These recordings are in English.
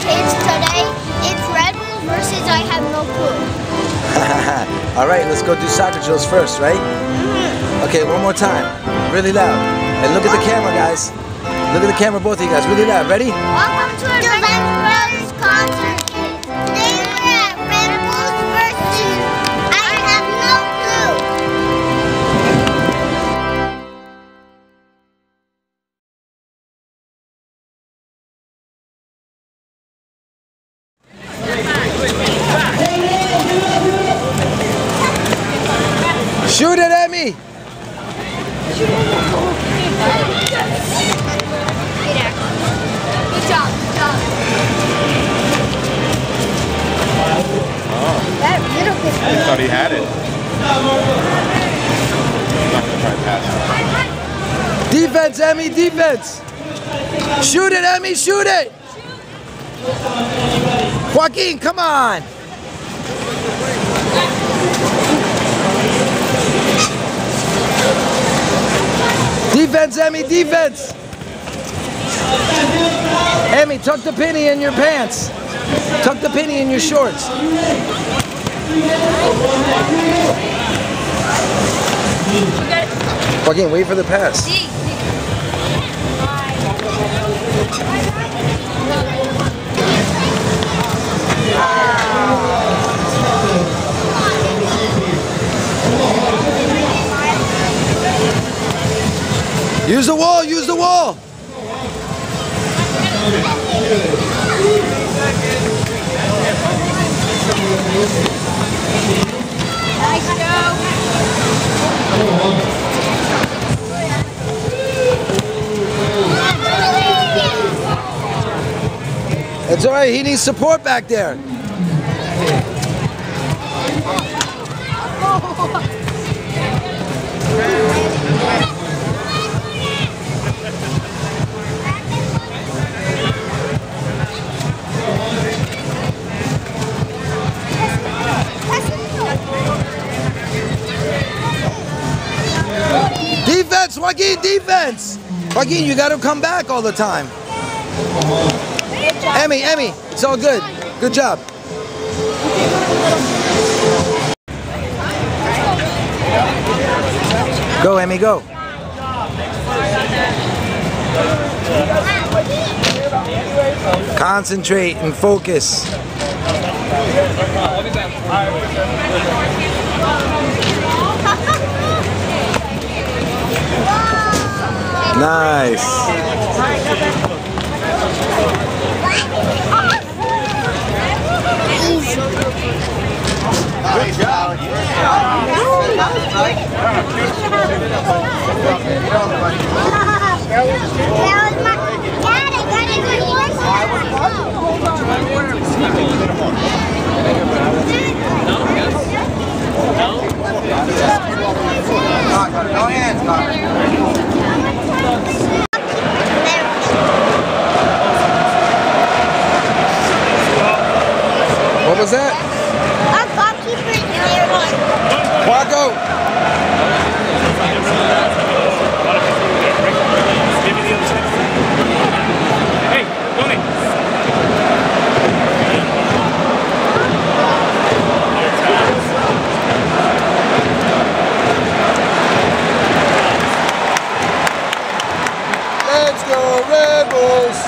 Today it's Red Bulls versus I have no clue. All right, let's go do soccer drills first, right? Mm-hmm. Okay, one more time, really loud. And look at the camera, guys. Look at the camera, both of you guys, really loud. Ready? Welcome to the Red Brothers concert. Today we're at Red Bulls versus I have no clue. Shoot it at me! Good job, good job. Oh. That little kid. I thought he had it. I'm not going to try to pass it. Defense, Emmy, defense! Shoot it, Emmy, shoot it! Joaquin, come on! Defense, Emmy, defense! Emmy, tuck the penny in your pants. Tuck the penny in your shorts. Joaquin, wait for the pass. Use the wall, use the wall! Nice go! That's alright, he needs support back there. Defense, Joaquin, defense! Joaquin, you gotta come back all the time. Emmy, Emmy, it's all good. Good job. Go, Emmy, go. Concentrate and focus. Nice. Good job. What was that? Our goalkeeper cleared it. Quacko! Hey, go in. Let's go, Red Bulls!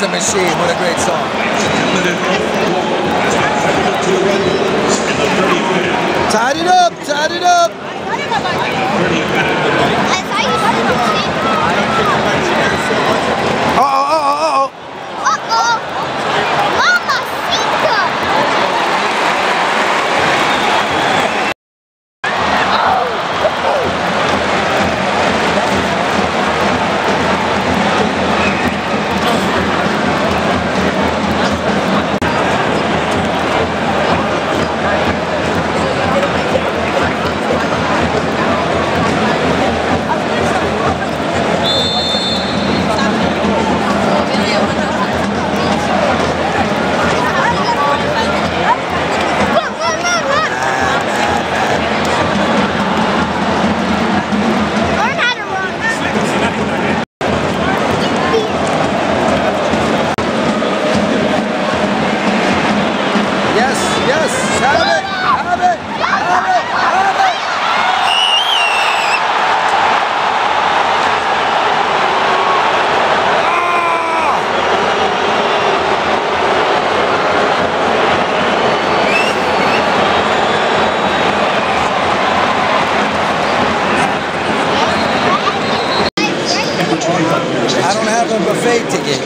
The Machine, what a great song. Tied it up, tied it up. Uh-oh, uh-oh, uh-oh. Uh-oh. Mamacita. fade ticket.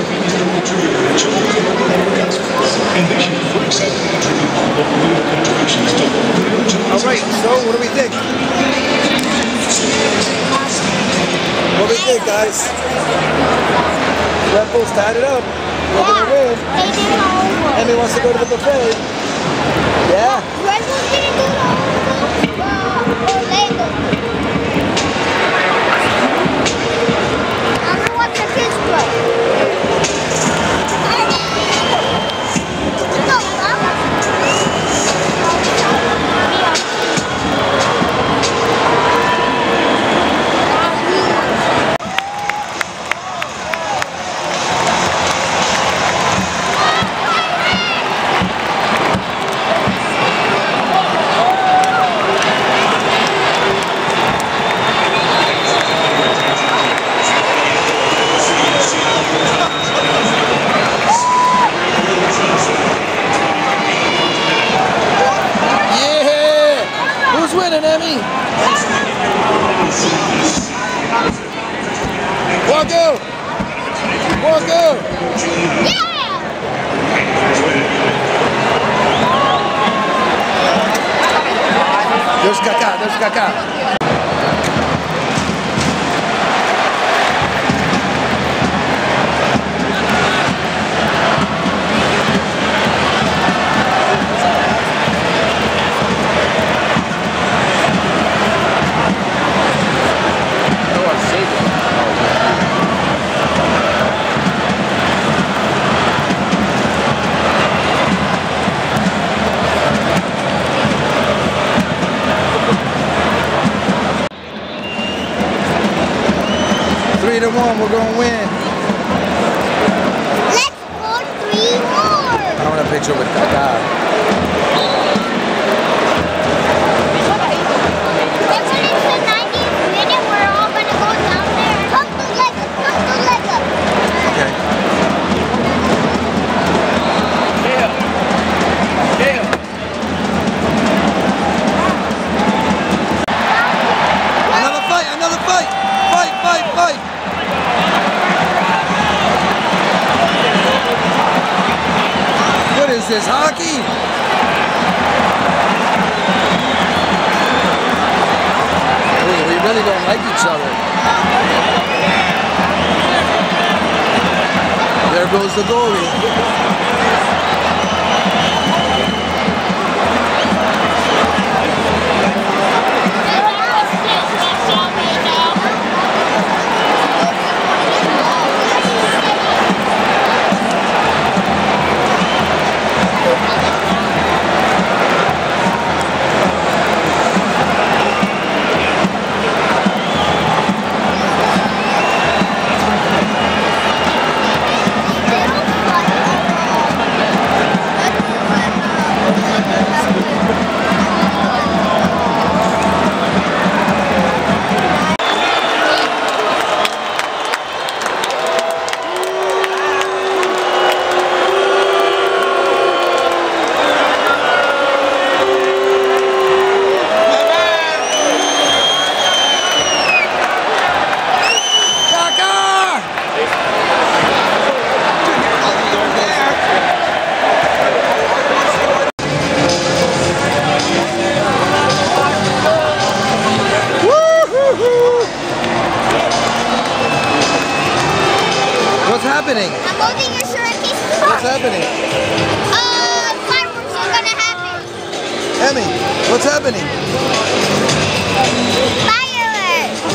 All right, so what do we think? What do we think, guys? Red Bulls tied it up. They're gonna win. Emmy wants to go to the buffet. Yeah. Red Bulls didn't do Orlando. There's Kaká. One, we're gonna win. Let's score 3 more. I want a picture with Kaká. This is hockey. We really don't like each other. There goes the goalie. What's happening? Fireworks!